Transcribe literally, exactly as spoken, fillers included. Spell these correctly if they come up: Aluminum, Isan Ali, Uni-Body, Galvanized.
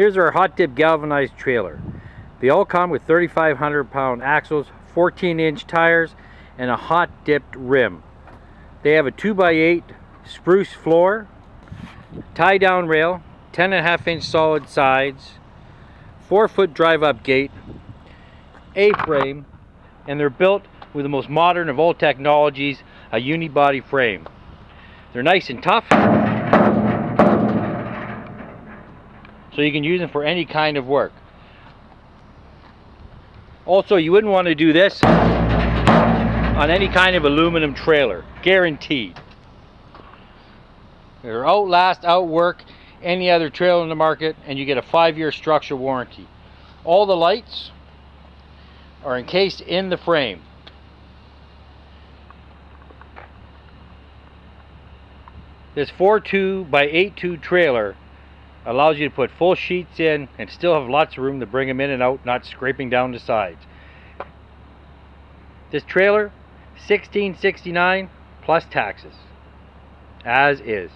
Here's our hot dip galvanized trailer. They all come with thirty-five hundred pound axles, fourteen inch tires, and a hot dipped rim. They have a two by eight spruce floor, tie down rail, ten and a half inch solid sides, four foot drive up gate, A-frame, and they're built with the most modern of all technologies, a Uni-Body frame. They're nice and tough, so you can use them for any kind of work. Also, you wouldn't want to do this on any kind of aluminum trailer, guaranteed. They'll outlast, outwork any other trailer in the market, and you get a five year structure warranty. All the lights are encased in the frame. This four two by eight two trailer allows you to put full sheets in and still have lots of room to bring them in and out, not scraping down the sides. This trailer, sixteen sixty-nine plus taxes, as is.